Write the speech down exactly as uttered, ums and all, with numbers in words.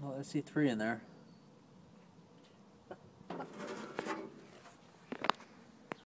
Well, I see three in there.